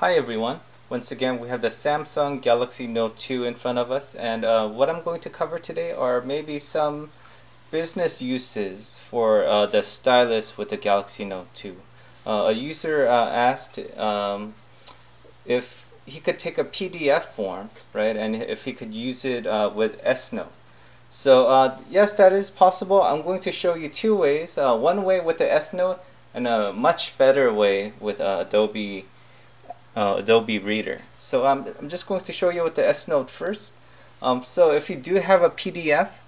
Hi everyone, once again we have the Samsung Galaxy Note 2 in front of us, and what I'm going to cover today are maybe some business uses for the stylus with the Galaxy Note 2. A user asked if he could take a PDF form, right, and if he could use it with S Note. So yes, that is possible. I'm going to show you two ways, one way with the S Note and a much better way with Adobe Reader. So I'm just going to show you with the S Note first. So if you do have a PDF,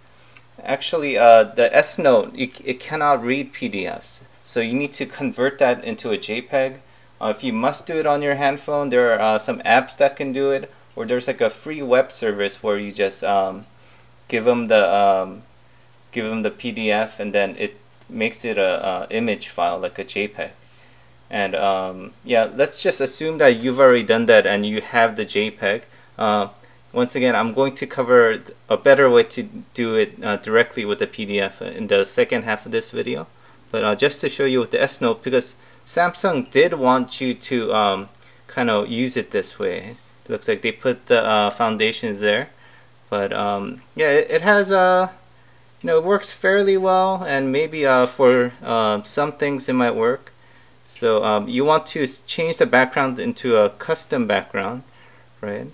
actually the S Note, it cannot read PDFs. So you need to convert that into a JPEG. If you must do it on your handphone, there are some apps that can do it, or there's like a free web service where you just give them the PDF, and then it makes it a image file like a JPEG. And yeah, let's just assume that you've already done that and you have the JPEG. Once again, I'm going to cover a better way to do it directly with the PDF in the second half of this video. But just to show you with the S Note, because Samsung did want you to kind of use it this way. It looks like they put the foundations there. But yeah, it has you know, it works fairly well, and maybe for some things it might work. So you want to change the background into a custom background, right?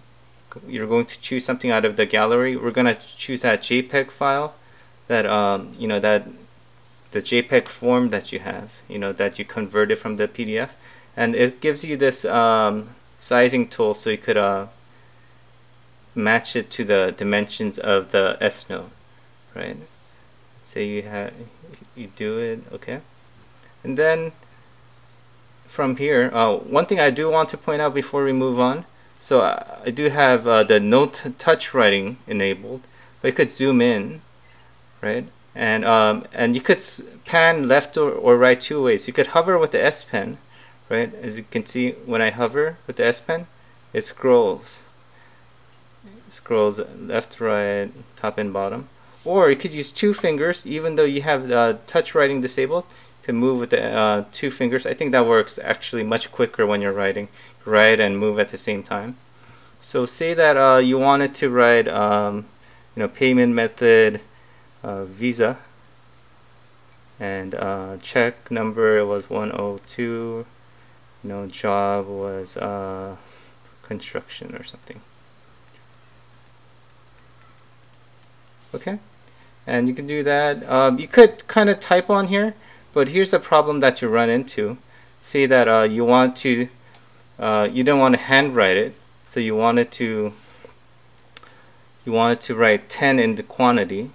You're going to choose something out of the gallery. We're going to choose that JPEG file, that you know, that the JPEG form that you have, you know, that you converted from the PDF, and it gives you this sizing tool, so you could match it to the dimensions of the S Note, right? So you do it, okay, and then. From here, one thing I do want to point out before we move on, so I do have the Note touch writing enabled, but you could zoom in, right? And you could pan left or right two ways. You could hover with the S Pen, right? As you can see, when I hover with the S Pen, it scrolls. It scrolls left, right, top and bottom. Or you could use two fingers, even though you have the touch writing disabled. Can move with the two fingers. I think that works actually much quicker when you're writing. Write and move at the same time. So say that you wanted to write, you know, payment method, Visa, and check number was 102. You know, job was construction or something. Okay, and you can do that. You could kind of type on here. But here's a problem that you run into. Say that you want to, you don't want to handwrite it, so you wanted to write 10 in the quantity,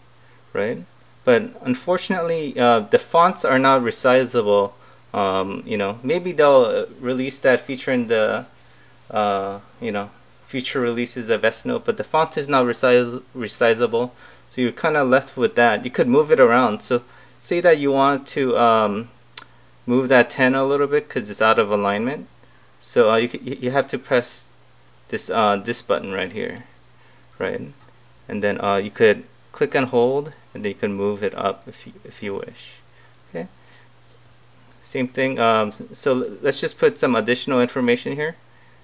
right? But unfortunately, the fonts are not resizable. You know, maybe they'll release that feature in the, you know, future releases of S Note. But the font is not resizable, so you're kind of left with that. You could move it around. So. Say that you want to move that 10 a little bit because it's out of alignment. So you have to press this this button right here, right? And then you could click and hold, and then you can move it up if you wish. Okay. Same thing. So let's just put some additional information here.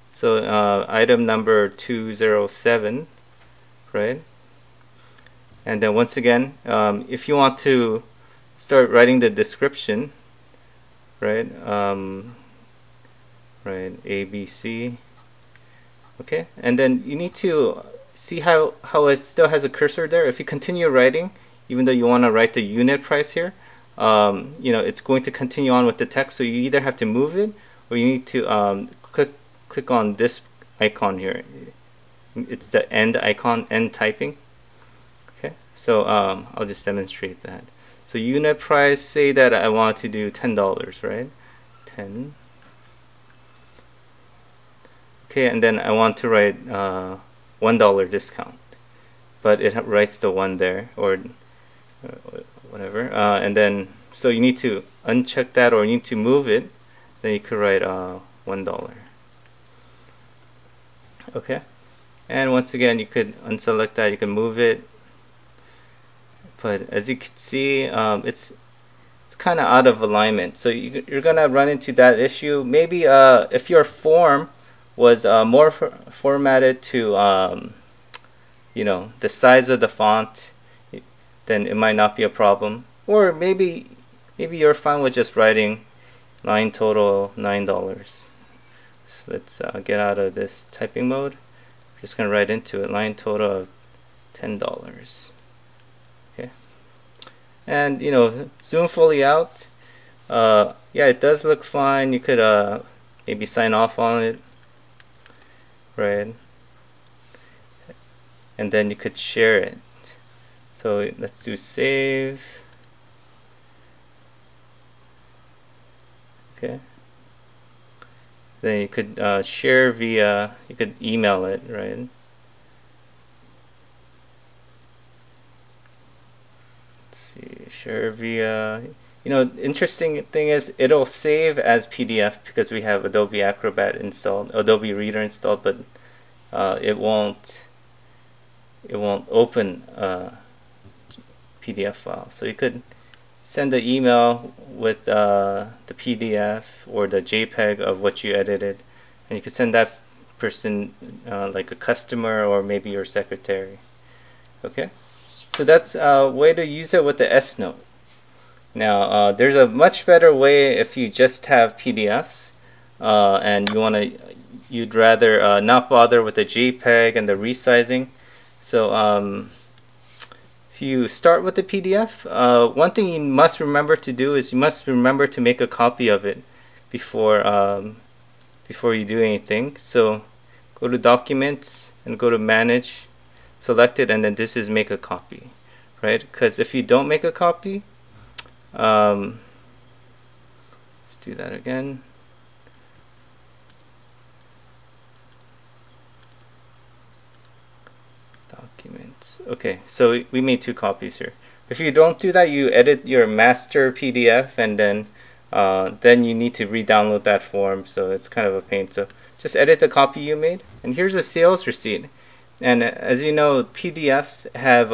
So item number 207, right? And then once again, if you want to start writing the description, right? Right, ABC. Okay, and then you need to see how it still has a cursor there. If you continue writing, even though you want to write the unit price here, you know, it's going to continue on with the text. So you either have to move it, or you need to click on this icon here. It's the end icon, end typing. Okay, so I'll just demonstrate that. So unit price, say that I want to do $10, right? 10. Okay, and then I want to write $1 discount, but it writes the one there or whatever. And then so you need to uncheck that, or you need to move it. Then you could write $1. Okay, and once again you could unselect that. You can move it. But as you can see, it's kind of out of alignment. So you're gonna run into that issue. Maybe if your form was more formatted to you know, the size of the font, then it might not be a problem. Or maybe you're fine with just writing line total $9. So let's get out of this typing mode. I'm just gonna write into it, line total of $10. Okay, and you know, zoom fully out. Yeah, it does look fine. You could maybe sign off on it, right? And then you could share it. So let's do save. Okay. Then you could share via, you could email it, right? Let's see, share via. You know, the interesting thing is it'll save as PDF because we have Adobe Acrobat installed, Adobe Reader installed, but it won't open PDF file. So you could send an email with the PDF or the JPEG of what you edited, and you could send that person like a customer or maybe your secretary. Okay, so that's a way to use it with the S Note. Now there's a much better way if you just have PDFs and you'd rather not bother with the JPEG and the resizing. So if you start with the PDF, one thing you must remember to do is you must remember to make a copy of it before you do anything. So go to Documents and go to Manage, select it, and then this is Make a Copy, right? Because if you don't make a copy, let's do that again. Documents. Okay, so we made two copies here. If you don't do that, you edit your master PDF, and then you need to re-download that form. So it's kind of a pain. So just edit the copy you made. And here's a sales receipt. And as you know, PDFs have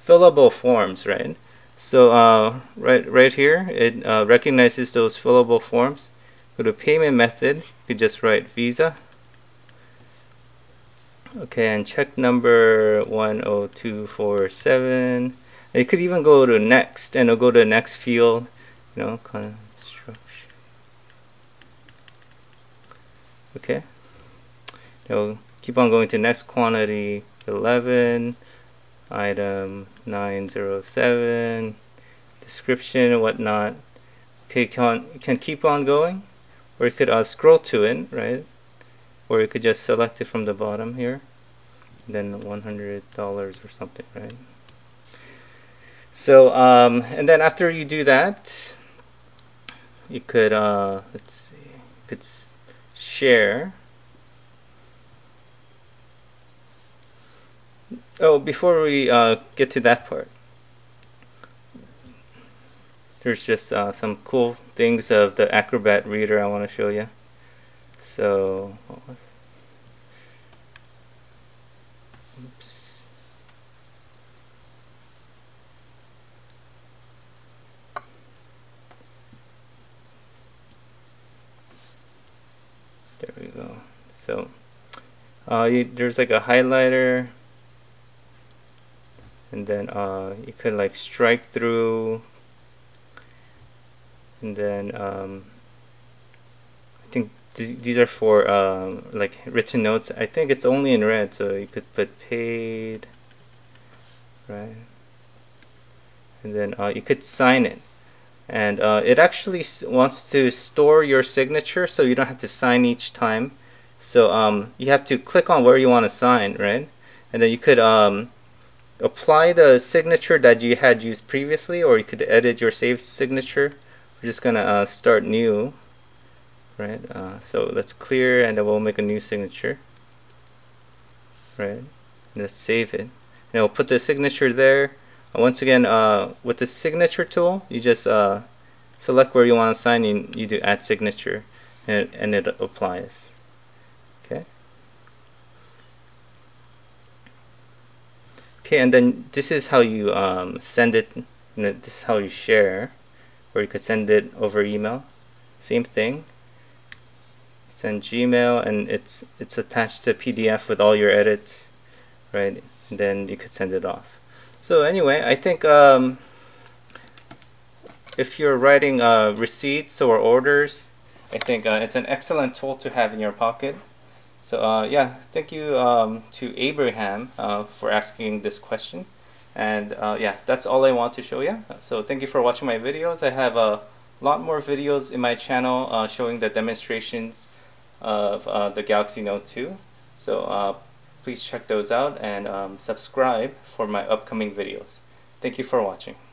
fillable forms, right? So right here, it recognizes those fillable forms. Go to payment method, you could just write Visa. Okay, and check number 10247. You could even go to next, and it'll go to the next field. You know, construction. Okay. It'll keep on going to next quantity 11. Item 907, description and whatnot. Okay, you can keep on going, or you could scroll to it, right? Or you could just select it from the bottom here, and then $100 or something, right? So and then after you do that, you could let's see, you could share. Oh, before we get to that part, there's just some cool things of the Acrobat Reader I want to show you. So, what was it? Oops. There we go. So, there's like a highlighter. And then you could like strike through, and then I think these are for like written notes. I think it's only in red, so you could put paid, right? And then you could sign it, and it actually wants to store your signature, so you don't have to sign each time. So you have to click on where you want to sign, right? And then you could apply the signature that you had used previously, or you could edit your saved signature. We're just gonna start new, right? So let's clear, and then we'll make a new signature, right? Let's save it, and we'll put the signature there. Once again, with the signature tool, you just select where you want to sign, and you do add signature, and it applies. Okay. Okay, and then this is how you send it. You know, this is how you share, or you could send it over email. Same thing. send Gmail, and it's attached to PDF with all your edits, right? And then you could send it off. So anyway, I think if you're writing receipts or orders, I think it's an excellent tool to have in your pocket. So yeah, thank you to Abraham for asking this question. And yeah, that's all I want to show you. So thank you for watching my videos. I have a lot more videos in my channel showing the demonstrations of the Galaxy Note 2. So please check those out and subscribe for my upcoming videos. Thank you for watching.